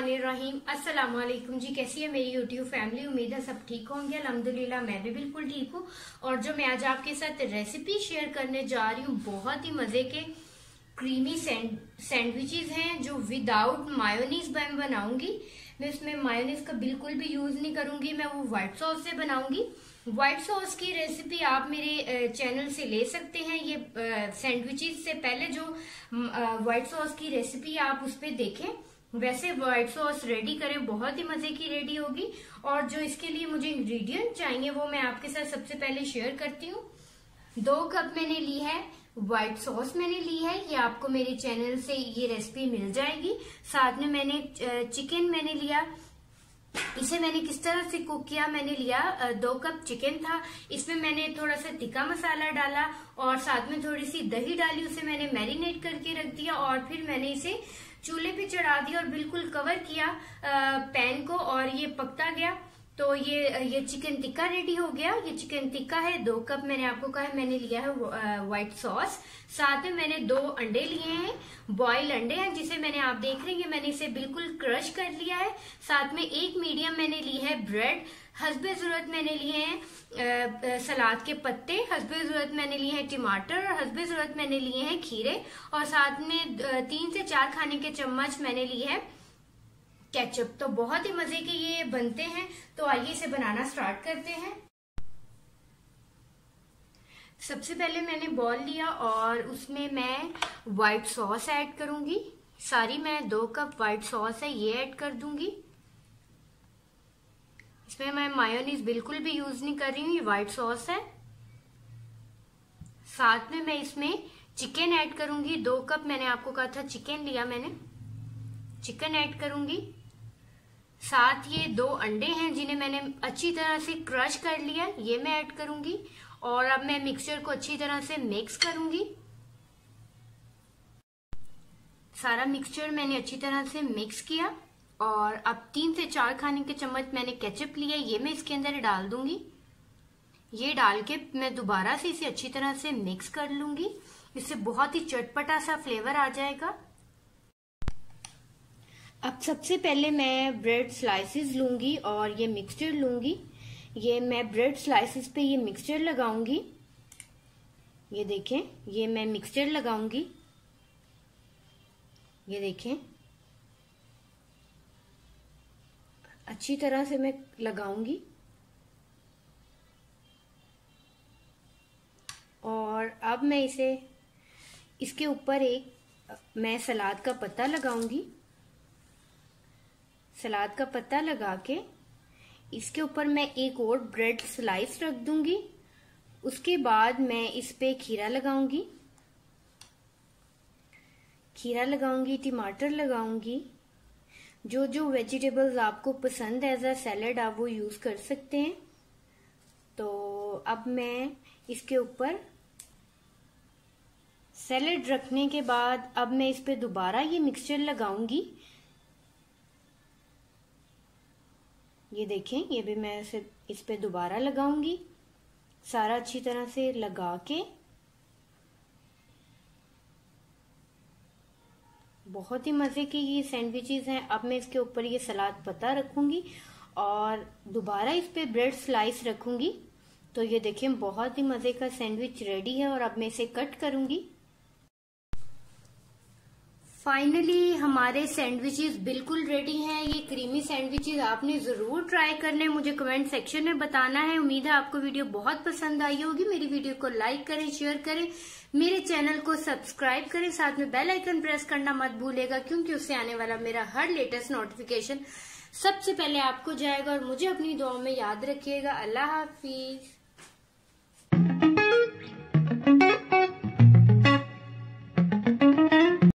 रहमानिर्रहीम। अस्सलाम वालेकुम जी, कैसी है मेरी YouTube फैमिली? उम्मीद है सब ठीक होंगे। अल्हम्दुलिल्लाह मैं भी बिल्कुल ठीक हूँ। और जो मैं आज आपके साथ रेसिपी शेयर करने जा रही हूँ, बहुत ही मज़े के क्रीमी सैंडविचेस हैं जो विदाउट मायोनीज मैं बनाऊंगी। मैं उसमें मायोनीज का बिल्कुल भी यूज़ नहीं करूँगी, मैं वो वाइट सॉस से बनाऊँगी। वाइट सॉस की रेसिपी आप मेरे चैनल से ले सकते हैं। ये सैंडविचेस से पहले जो वाइट सॉस की रेसिपी आप उस पर देखें, वैसे वाइट सॉस रेडी करें, बहुत ही मज़े की रेडी होगी। और जो इसके लिए मुझे इंग्रेडिएंट चाहिए वो मैं आपके साथ सबसे पहले शेयर करती हूँ। 2 कप मैंने ली है वाइट सॉस, मैंने ली है, ये आपको मेरे चैनल से ये रेसिपी मिल जाएगी। साथ में मैंने चिकन मैंने लिया, इसे मैंने किस तरह से कुक किया, मैंने लिया 2 कप चिकन था, इसमें मैंने थोड़ा सा तिक्का मसाला डाला और साथ में थोड़ी सी दही डाली, उसे मैंने मैरिनेट करके रख दिया। और फिर मैंने इसे चूल्हे पे चढ़ा दिया और बिल्कुल कवर किया पैन को और ये पकता गया। तो ये चिकन टिक्का रेडी हो गया। ये चिकन टिक्का है। 2 कप मैंने आपको कहा है मैंने लिया है व्हाइट सॉस। साथ में मैंने 2 अंडे लिए हैं, बॉयल अंडे हैं, जिसे मैंने आप देख रहे हैं मैंने इसे बिल्कुल क्रश कर लिया है। साथ में 1 मीडियम मैंने ली है ब्रेड। हस्बे जरूरत मैंने लिए हैं सलाद के पत्ते, हस्बे जरूरत मैंने लिए हैं टमाटर, और हस्बे जरूरत मैंने लिए हैं खीरे। और साथ में 3 से 4 खाने के चम्मच मैंने लिए है केचप। तो बहुत ही मजे के ये बनते हैं। तो आइए इसे बनाना स्टार्ट करते हैं। सबसे पहले मैंने बॉल लिया और उसमें मैं व्हाइट सॉस ऐड करूंगी सारी। मैं 2 कप व्हाइट सॉस है ये ऐड कर दूंगी। इसमें मैं मायोनीज बिल्कुल भी यूज नहीं कर रही हूँ, ये व्हाइट सॉस है। साथ में मैं इसमें चिकन ऐड करूंगी। 2 कप मैंने आपको कहा था चिकन लिया, मैंने चिकन ऐड करूंगी। साथ ये 2 अंडे हैं जिन्हें मैंने अच्छी तरह से क्रश कर लिया, ये मैं ऐड करूंगी। और अब मैं मिक्सचर को अच्छी तरह से मिक्स करूंगी। सारा मिक्सचर मैंने अच्छी तरह से मिक्स किया। और अब 3 से 4 खाने के चम्मच मैंने केचप लिया, ये मैं इसके अंदर डाल दूंगी। ये डाल के मैं दोबारा से इसे अच्छी तरह से मिक्स कर लूंगी, इससे बहुत ही चटपटा सा फ्लेवर आ जाएगा। अब सबसे पहले मैं ब्रेड स्लाइसेस लूंगी और ये मिक्सचर लूंगी। ये मैं ब्रेड स्लाइसेस पे ये मिक्सचर लगाऊंगी। ये देखें, ये मैं मिक्सचर लगाऊंगी। ये देखें अच्छी तरह से मैं लगाऊंगी। और अब मैं इसे इसके ऊपर एक मैं सलाद का पत्ता लगाऊंगी। सलाद का पत्ता लगा के इसके ऊपर मैं एक और ब्रेड स्लाइस रख दूंगी। उसके बाद मैं इस पे खीरा लगाऊंगी, टमाटर लगाऊंगी। जो वेजिटेबल्स आपको पसंद है एज अ सैलेड आप वो यूज कर सकते हैं। तो अब मैं इसके ऊपर सैलेड रखने के बाद अब मैं इस पे दोबारा ये मिक्सचर लगाऊंगी। ये देखें, ये भी मैं इसे इस पे दोबारा लगाऊंगी। सारा अच्छी तरह से लगा के बहुत ही मज़े की ये सैंडविचेस हैं। अब मैं इसके ऊपर ये सलाद पत्ता रखूंगी और दोबारा इस पे ब्रेड स्लाइस रखूंगी। तो ये देखें बहुत ही मज़े का सैंडविच रेडी है। और अब मैं इसे कट करूंगी। फाइनली हमारे सैंडविचेस बिल्कुल रेडी हैं। ये क्रीमी सैंडविचेस आपने ज़रूर ट्राई करने, मुझे कमेंट सेक्शन में बताना है। उम्मीद है आपको वीडियो बहुत पसंद आई होगी। मेरी वीडियो को लाइक करें, शेयर करें, मेरे चैनल को सब्सक्राइब करें। साथ में बेल आइकन प्रेस करना मत भूलेगा, क्योंकि उससे आने वाला मेरा हर लेटेस्ट नोटिफिकेशन सबसे पहले आपको जाएगा। और मुझे अपनी दुआओं में याद रखिएगा। अल्लाह हाफिज।